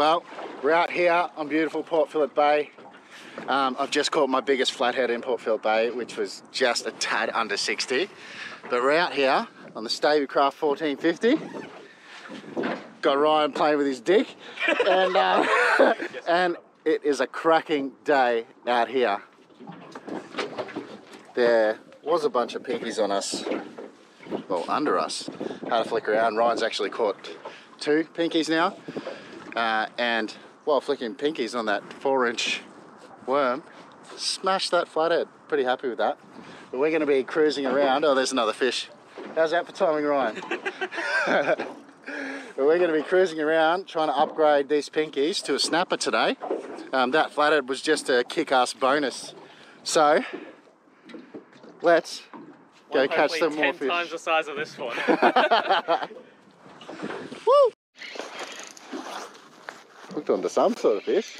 Well, we're out here on beautiful Port Phillip Bay. I've just caught my biggest flathead in Port Phillip Bay, which was just a tad under 60. But we're out here on the Stabicraft 1450. Got Ryan playing with his dick. And, and it is a cracking day out here. There was a bunch of pinkies on us, well, under us. Had to flick around. Ryan's actually caught two pinkies now. And while flicking pinkies on that 4-inch worm, smashed that flathead. Pretty happy with that. But we're going to be cruising around. Oh, there's another fish. How's that for timing, Ryan? But we're going to be cruising around trying to upgrade these pinkies to a snapper today. That flathead was just a kick-ass bonus. So let's go catch some more fish. 10 times the size of this one. Woo! Hooked onto some sort of fish.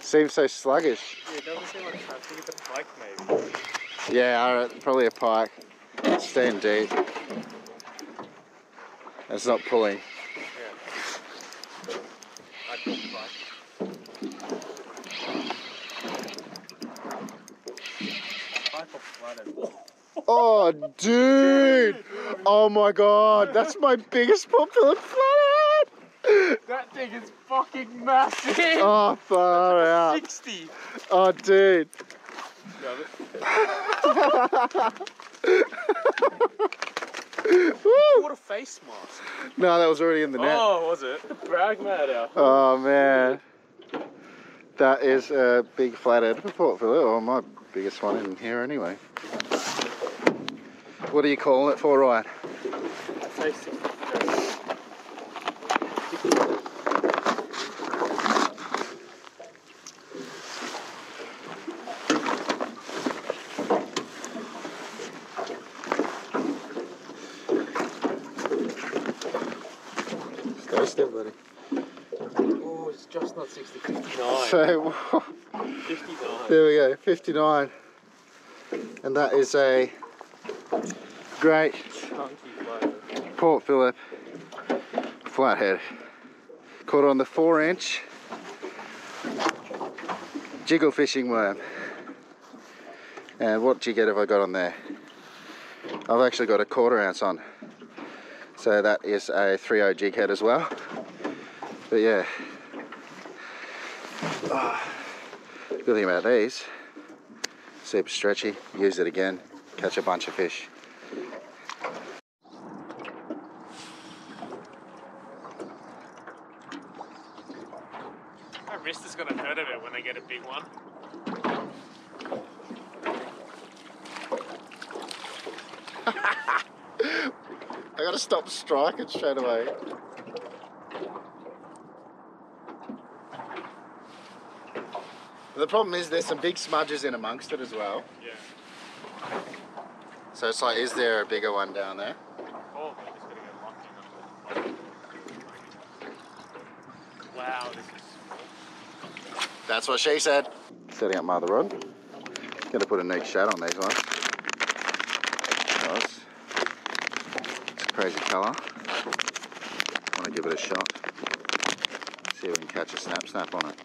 Seems so sluggish. Yeah, it doesn't seem like a trap. I think it's a pike maybe. Yeah, probably a pike. Staying deep. It's not pulling. Yeah. I'd pull the pike. Oh, dude! Oh my god, that's my biggest Port Phillip flathead! That thing is fucking massive! Oh, far out! 60! Oh, dude! What a face mask! No, that was already in the net. Oh, was it? Brag matter. Oh, man. That is a big flathead for Port Phillip, or my biggest one in here anyway. What are you calling it for, Ryan? I'd say 60. Stay still, buddy. Oh, it's just not 60, 59. So, 59. There we go, 59. And that is a great Port Phillip flathead. Caught on the 4-inch jiggle fishing worm. And what jigget have I got on there? I've actually got a 1/4 ounce on. So that is a 3/0 jig head as well. But yeah. Oh, good thing about these, super stretchy, use it again, catch a bunch of fish. My wrist is gonna hurt a bit when I get a big one. I gotta stop striking straight away. The problem is there's some big smudges in amongst it as well. Yeah. So it's like, is there a bigger one down there? Oh, but it's gonna get locked in on the bottom. Wow, this is small. That's what she said. Setting up my other rod. Gonna put a neat shad on these ones. Because it's a crazy colour. Wanna give it a shot. See if we can catch a snap on it.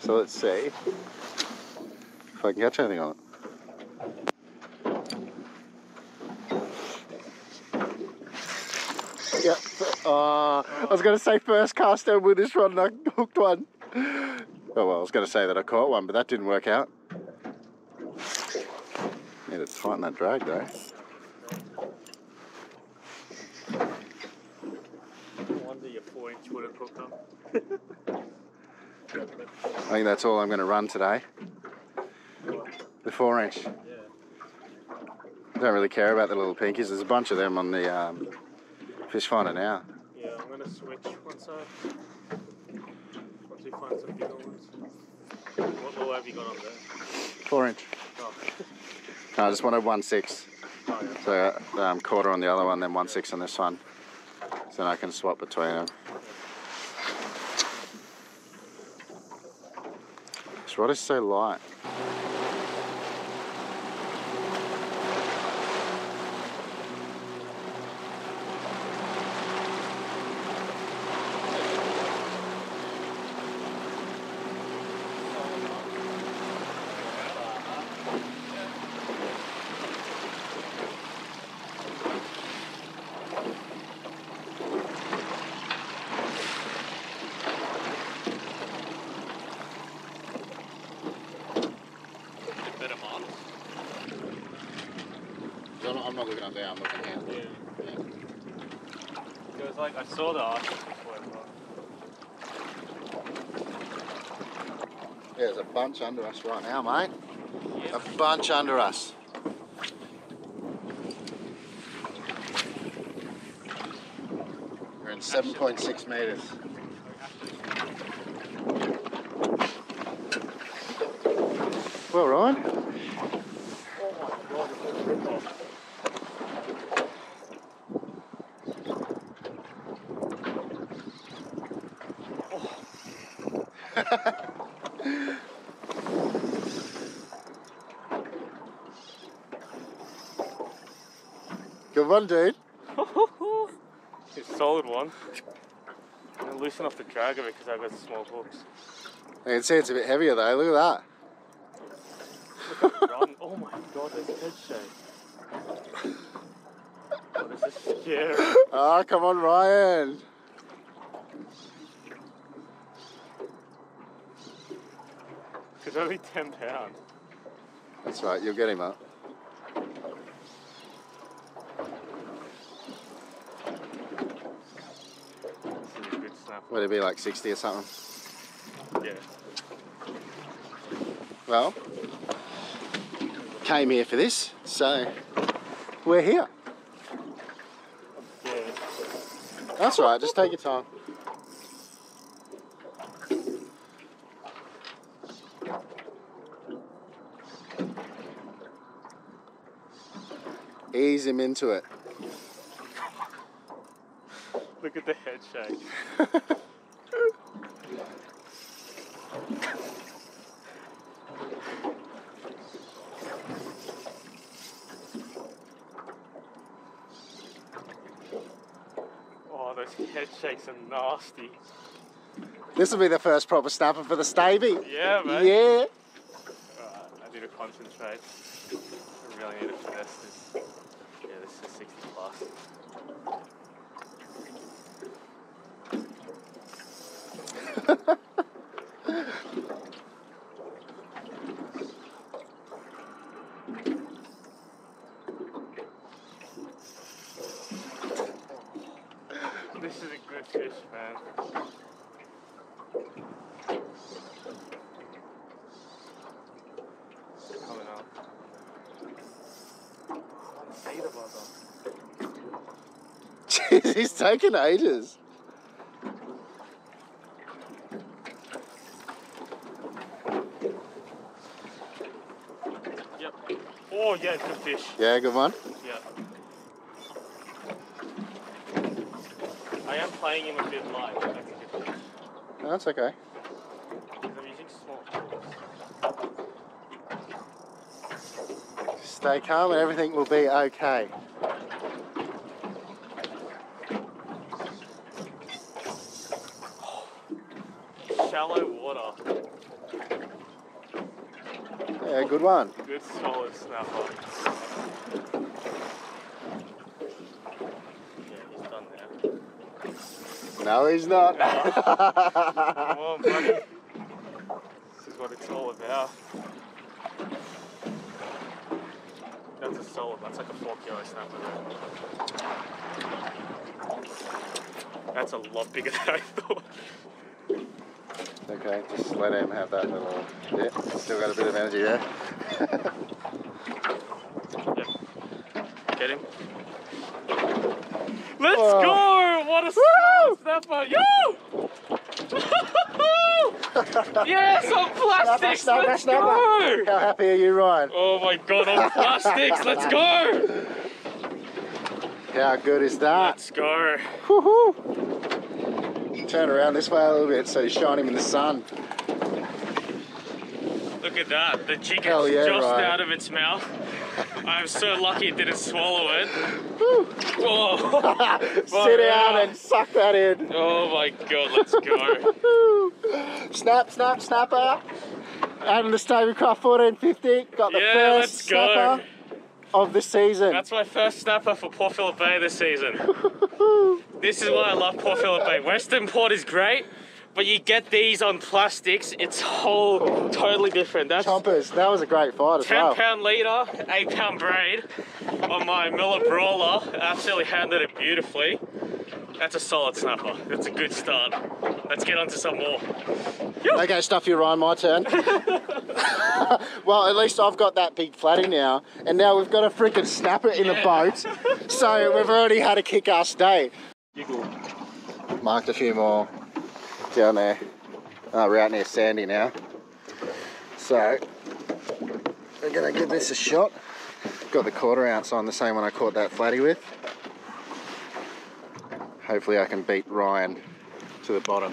So let's see if I can catch anything on it. Yep. I was going to say first cast over with this rod and I hooked one. Oh well, I was going to say that I caught one, but that didn't work out. Need to tighten that drag though. No wonder your 4-inch would have hooked up. I think that's all I'm going to run today. The 4-inch. Yeah. Don't really care about the little pinkies. There's a bunch of them on the fish finder now. Yeah, I'm going to switch one side. Once we find some bigger ones. What lure have you got on there? 4-inch. Oh. No, I just wanted 1/6. Oh, yeah. So 1/4 on the other one, then 1/6 on this one. So then I can swap between them. this rod is so light. I'm not looking up there, I'm looking down. Yeah. Yeah. It was like, I saw the arches before it was. Yeah, there's a bunch under us right now, mate. Yeah. A bunch under us. We're in 7.6 metres. Well, Ryan. Good one, dude. It's a solid one. I'm gonna loosen off the drag of it because I've got small hooks. I can see it's a bit heavier though, look at that. Look at Ron. Oh my god, there's head shape. Oh, this is scary. Ah, oh, come on, Ryan. It's only 10 pounds. That's right, you'll get him up. This is a good snap. Would it be like 60 or something? Yeah. Well, came here for this, so we're here. Yeah. That's right, just take your time. Ease him into it. Look at the head shake. Oh, those head shakes are nasty. This will be the first proper snapper for the Stabby. Yeah, mate. Yeah. All right, I need to concentrate. I really need to finesse this. Yeah, this is 60 plus. This is a good fish, man. Jeez, he's taking ages. Yep. Oh yeah, good fish. Yeah, good one. Yeah. I am playing him a bit light. But I think it's good. No, that's okay. I'm using small. Stay calm, and everything will be okay. Shallow water. Yeah, good one. Good solid snapper. Yeah, he's done now. No, he's not. Come on, buddy. This is what it's all about. That's a solid, that's like a 4 kilo snapper there. That's a lot bigger than I thought. Okay, just let him have that little bit. Yeah, still got a bit of energy there. Yep. Get him. Let's Whoa. Go! What a Woo! Snapper! Yo! Yes, on plastics! Snapper, let's snapper. Go! How happy are you, Ryan? Oh my god, on plastics! Let's go! How good is that? Let's go! Woohoo! Turn around this way a little bit so you shine him in the sun. Look at that, the chicken's out of its mouth. I'm so lucky it didn't swallow it. Whoa. Sit down and suck that in. Oh my God, let's go. Snap, snap, snapper. Adam the Stabicraft 1450 got the first snapper of the season. That's my first snapper for Port Phillip Bay this season. This is why I love Port Phillip Bay. Western Port is great, but you get these on plastics, it's whole totally different. That's chompers, that was a great fight as well. 10-pound leader, 8-pound braid on my Miller Brawler. Absolutely handled it beautifully. That's a solid snapper. That's a good start. Let's get on to some more. Okay, stuff you, Ryan, my turn. Well, at least I've got that big flatty now, and now we've got a freaking snapper in the boat, so we've already had a kick-ass day. Giggle. Marked a few more down there. Oh, we're out near Sandy now. So, we're going to give this a shot. Got the 1/4 ounce on, the same one I caught that flatty with. Hopefully I can beat Ryan to the bottom.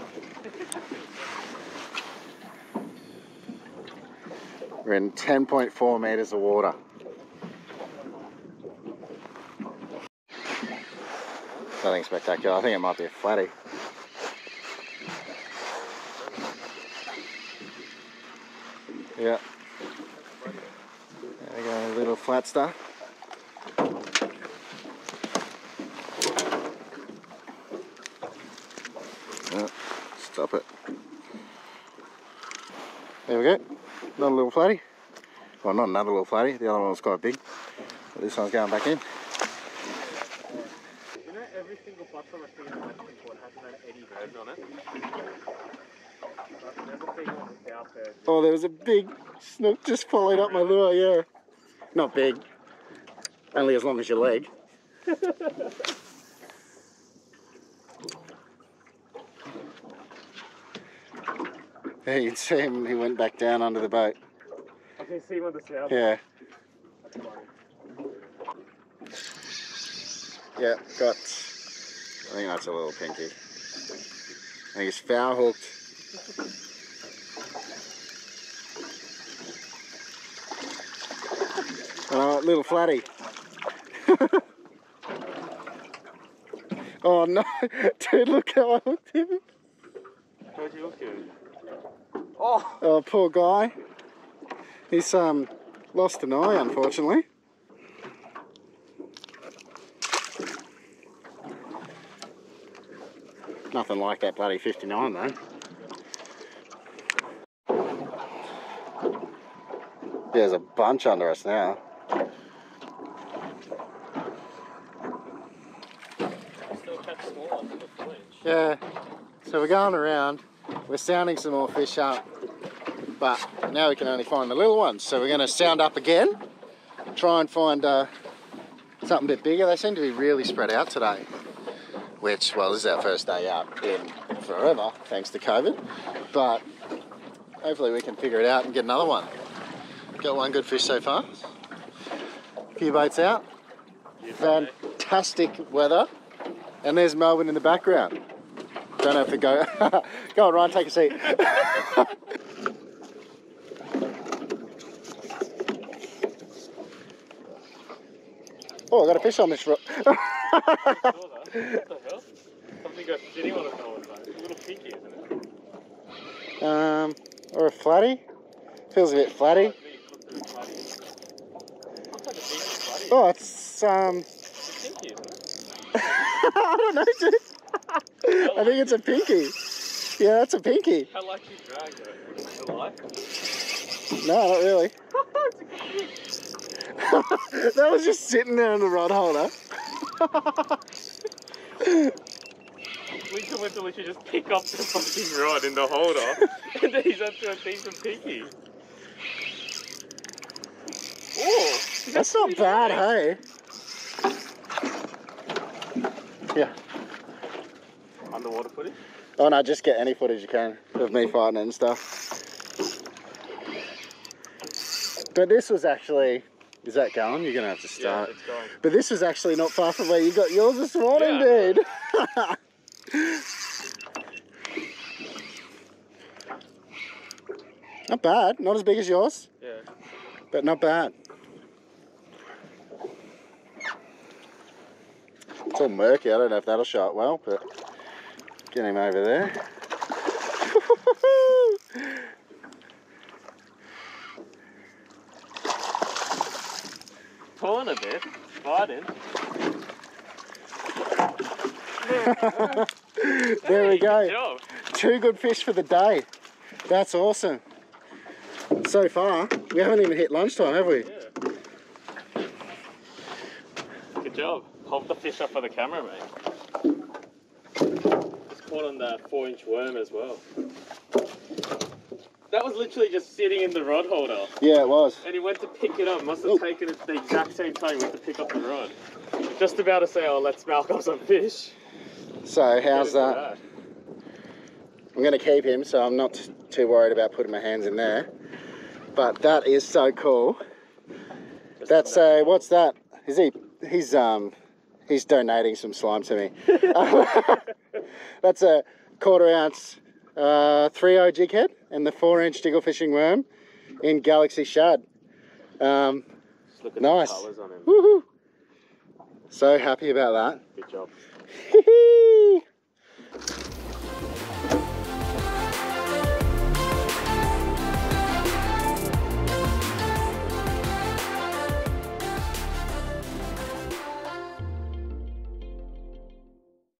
We're in 10.4 metres of water. Nothing spectacular. I think it might be a flatty. Yeah. There we go, a little flatster. Oh, stop it. There we go. Not a little flatty. Well, not another little flatty. The other one was quite big. But this one's going back in. You know, every single platform I've seen in Western Port has an Eddie bird on it. I've never seen one without birds. Oh, there was a big snook just following up my lure, yeah. Not big. Only as long as your leg. Yeah, you'd see him, he went back down under the boat. I can see him on the south. Yeah. Yeah, got... I think that's a little pinky. I think he's foul hooked. Oh, little flatty. Oh no, dude, look how I hooked him. How'd you hook him? Oh. Oh, poor guy. He's lost an eye, unfortunately. Nothing like that bloody 59 though. There's a bunch under us now. Yeah, so we're going around. We're sounding some more fish up, but now we can only find the little ones. So we're going to sound up again, try and find something a bit bigger. They seem to be really spread out today, which, well, this is our first day out in forever, thanks to COVID. But hopefully we can figure it out and get another one. Got one good fish so far. A few boats out. Fantastic weather. And there's Melbourne in the background. Don't have to go. Go on, Ryan, take a seat. Oh, I got a fish on this rock. What the hell? Something got shitty on it, though. It's a little pinky, isn't it? Or a flatty. Feels a bit flatty. Oh, it's It's a pinky, isn't it? I don't know, dude. I think it's a pinky. Yeah, that's a pinky. How lucky you dragged it. Is it alive? No, not really. That was just sitting there in the rod holder. Lincoln went to literally just pick up the fucking rod in the holder, and then he's up to a decent pinky. Oh, that's not bad, hey? Yeah. Underwater footage? Oh no, just get any footage you can of me fighting it and stuff. But this was actually... Is that going? You're going to have to start. Yeah, it's going. But this was actually not far from where you got yours this morning, dude. Not bad. Not as big as yours. Yeah. But not bad. It's all murky. I don't know if that'll show it well, but get him over there. Pulling a bit, fighting. There we go. Two good fish for the day. That's awesome. So far, we haven't even hit lunchtime, have we? Yeah. Good job. Hold the fish up for the camera, mate. Just caught on that 4-inch worm as well. That was literally just sitting in the rod holder. Yeah, it was. And he went to pick it up. Must have taken it the exact same time he went to pick up the rod. Just about to say, oh, let's mouth up some fish. So how's that? I'm going to keep him, so I'm not too worried about putting my hands in there. But that is so cool. That's so. What's that? Is he? He's donating some slime to me. That's a 1/4 ounce 3/0 jig head and the 4-inch jiggle fishing worm in Galaxy Shad. Just look at nice. The colours on him. So happy about that. Good job.